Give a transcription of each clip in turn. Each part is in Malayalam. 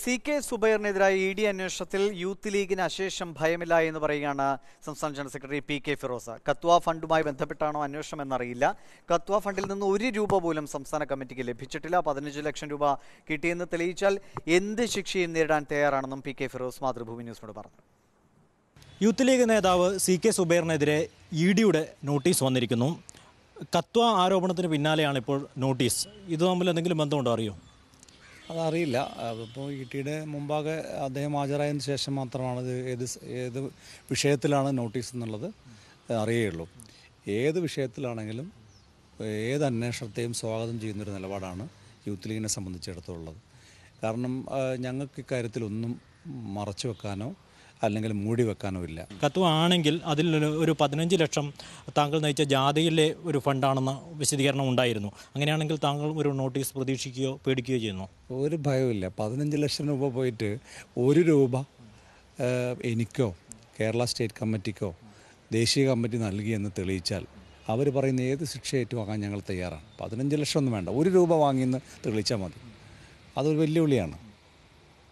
CK സുബൈറിനെതിരായ ഇഡി അന്വേഷണത്തിൽ യൂത്ത് ലീഗിന് അശേഷം ഭയമില്ല എന്ന് പറയുകയാണ് സംസ്ഥാന general secretary PK Firos. Kathua ഫണ്ടുമായി ബന്ധപ്പെട്ടാണോ അന്വേഷണം എന്നറിയില്ല. കത്വ ഫണ്ടിൽ നിന്ന് ഒരു രൂപ പോലും സംസ്ഥാന കമ്മിറ്റിക്ക് ലഭിച്ചിട്ടില്ല. 15 ലക്ഷം രൂപ കിട്ടിയെന്ന് തെളിയിച്ചാൽ എന്ത് ശിക്ഷയും നേരിടാൻ തയ്യാറാണെന്നും PK ഫിറോസ് മാതൃഭൂമി ന്യൂസിനോട് പറഞ്ഞു. യൂത്ത് ലീഗ് നേതാവ് CK സുബൈറിനെതിരെ ഇഡിയുടെ നോട്ടീസ് വന്നിരിക്കുന്നു. കത്വ ആരോപണത്തിന് പിന്നാലെയാണ് ഇപ്പോൾ നോട്ടീസ്. ഇത് തമ്മിൽ എന്തെങ്കിലും ബന്ധമുണ്ടോ? അറിയോ? അതറിയില്ല. ഇപ്പോൾ ഇടിയുടെ മുമ്പാകെ അദ്ദേഹം ഹാജരായതിനു ശേഷം മാത്രമാണ് ഇത് ഏത് വിഷയത്തിലാണ് നോട്ടീസ് എന്നുള്ളത് അറിയുള്ളൂ. ഏത് വിഷയത്തിലാണെങ്കിലും ഏത് അന്വേഷണത്തെയും സ്വാഗതം ചെയ്യുന്നൊരു നിലപാടാണ് യൂത്ത് ലീഗിനെ സംബന്ധിച്ചിടത്തോളം. കാരണം ഞങ്ങൾക്ക് ഇക്കാര്യത്തിലൊന്നും മറച്ചു വെക്കാനോ അല്ലെങ്കിൽ മൂടി വെക്കാനോ ഇല്ല. കത്വ ആണെങ്കിൽ അതിൽ ഒരു 15 ലക്ഷം താങ്കൾ നയിച്ച ജാഥയിലെ ഒരു ഫണ്ടാണെന്ന വിശദീകരണം ഉണ്ടായിരുന്നു. അങ്ങനെയാണെങ്കിൽ താങ്കൾ ഒരു നോട്ടീസ് പ്രതീക്ഷിക്കുകയോ പേടിക്കുകയോ ചെയ്യുന്നു? ഒരു ഭയമില്ല. 15 ലക്ഷം രൂപ പോയിട്ട് ഒരു രൂപ എനിക്കോ കേരള സ്റ്റേറ്റ് കമ്മിറ്റിക്കോ ദേശീയ കമ്മിറ്റി നൽകിയെന്ന് തെളിയിച്ചാൽ അവർ പറയുന്ന ഏത് ശിക്ഷ ഏറ്റുവാങ്ങാൻ ഞങ്ങൾ തയ്യാറാണ്. 15 ലക്ഷം ഒന്നും വേണ്ട, ഒരു രൂപ വാങ്ങിയെന്ന് തെളിയിച്ചാൽ മതി. അതൊരു വെല്ലുവിളിയാണ്.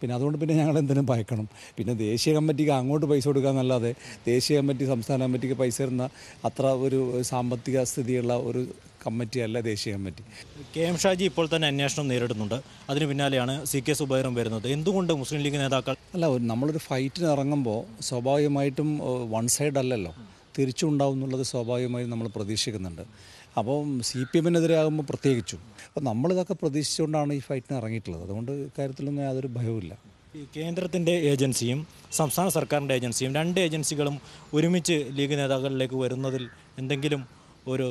പിന്നെ അതുകൊണ്ട് പിന്നെ ഞങ്ങൾ എന്തിനും ഭയക്കണം? പിന്നെ ദേശീയ കമ്മിറ്റിക്ക് അങ്ങോട്ട് പൈസ കൊടുക്കുക എന്നല്ലാതെ ദേശീയ കമ്മിറ്റി സംസ്ഥാന കമ്മിറ്റിക്ക് പൈസ തരുന്ന അത്ര ഒരു സാമ്പത്തിക സ്ഥിതിയുള്ള ഒരു കമ്മിറ്റി അല്ല ദേശീയ കമ്മിറ്റി. KM ഷാജി ഇപ്പോൾ തന്നെ അന്വേഷണം നേരിടുന്നുണ്ട്. അതിന് പിന്നാലെയാണ് CK സുബൈറും വരുന്നത്. എന്തുകൊണ്ട് മുസ്ലിം ലീഗ് നേതാക്കൾ അല്ല, നമ്മളൊരു ഫൈറ്റിന് ഇറങ്ങുമ്പോൾ സ്വാഭാവികമായിട്ടും വൺ സൈഡ് അല്ലല്ലോ തിരിച്ചുണ്ടാവും എന്നുള്ളത് സ്വാഭാവികമായും നമ്മൾ പ്രതീക്ഷിക്കുന്നുണ്ട്. അപ്പോൾ CPMനെതിരെ ആകുമ്പോൾ പ്രത്യേകിച്ചും അപ്പോൾ നമ്മളിതൊക്കെ പ്രതീക്ഷിച്ചുകൊണ്ടാണ് ഈ ഫൈറ്റിന് ഇറങ്ങിയിട്ടുള്ളത്. അതുകൊണ്ട് ഇക്കാര്യത്തിലൊന്നും യാതൊരു ഭയവുമില്ല. ഈ കേന്ദ്രത്തിൻ്റെ ഏജൻസിയും സംസ്ഥാന സർക്കാരിൻ്റെ ഏജൻസിയും രണ്ട് ഏജൻസികളും ഒരുമിച്ച് ലീഗ് നേതാക്കളിലേക്ക് വരുന്നതിൽ എന്തെങ്കിലും ഒരു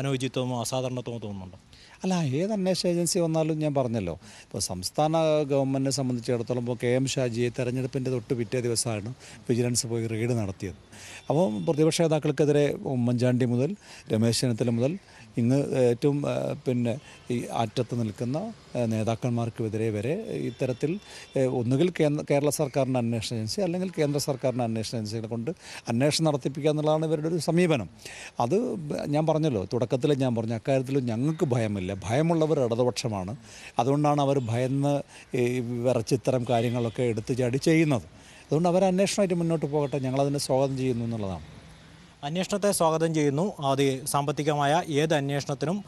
അനൗചിത്വമോ അസാധാരണത്വമോ തോന്നുന്നുണ്ടോ? അല്ല, ഏത് അന്വേഷണ ഏജൻസി വന്നാലും ഞാൻ പറഞ്ഞല്ലോ, ഇപ്പോൾ സംസ്ഥാന ഗവൺമെൻറ്റിനെ സംബന്ധിച്ചിടത്തോളം ഇപ്പോൾ KM ഷാജിയെ തെരഞ്ഞെടുപ്പിൻ്റെ തൊട്ട് പിറ്റേ ദിവസമാണ് വിജിലൻസ് പോയി റെയ്ഡ് നടത്തിയത്. അപ്പോൾ പ്രതിപക്ഷ നേതാക്കൾക്കെതിരെ ഉമ്മൻചാണ്ടി മുതൽ രമേശ് ചെന്നിത്തല മുതൽ ഇന്ന് ഏറ്റവും പിന്നെ ഈ അറ്റത്ത് നിൽക്കുന്ന നേതാക്കന്മാർക്കെതിരെ വരെ ഇത്തരത്തിൽ ഒന്നുകിൽ കേരള സർക്കാരിൻ്റെ അന്വേഷണ ഏജൻസി അല്ലെങ്കിൽ കേന്ദ്ര സർക്കാരിൻ്റെ അന്വേഷണ ഏജൻസികളെ കൊണ്ട് അന്വേഷണം നടത്തിപ്പിക്കുക എന്നുള്ളതാണ് ഇവരുടെ ഒരു സമീപനം. അത് ഞാൻ പറഞ്ഞല്ലോ, തുടക്കത്തിൽ ഞാൻ പറഞ്ഞു അക്കാര്യത്തിൽ ഞങ്ങൾക്ക് ഭയമില്ല. ഭയമുള്ളവർ ഇടതുപക്ഷമാണ്. അതുകൊണ്ടാണ് അവർ ഭയന്ന് വിറച്ചിത്തരം കാര്യങ്ങളൊക്കെ എടുത്തു ചാടി ചെയ്യുന്നത്. അതുകൊണ്ട് അവർ അന്വേഷണമായിട്ട് മുന്നോട്ട് പോകട്ടെ, ഞങ്ങളതിനെ സ്വാഗതം ചെയ്യുന്നു എന്നുള്ളതാണ്. അന്വേഷണത്തെ സ്വാഗതം ചെയ്യുന്നു. അത് സാമ്പത്തികമായ ഏത് അന്വേഷണത്തിനും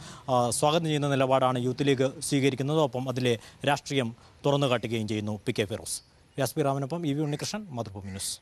സ്വാഗതം ചെയ്യുന്ന നിലപാടാണ് യൂത്ത് ലീഗ് സ്വീകരിക്കുന്നത്. ഒപ്പം അതിലെ രാഷ്ട്രീയം തുറന്നു കാട്ടുകയും ചെയ്യുന്നു. PK ഫിറോസ്, വ്യാസ്പി റാമനൊപ്പം EV ഉണ്ണികൃഷ്ണൻ, മാതൃഭൂമി ന്യൂസ്.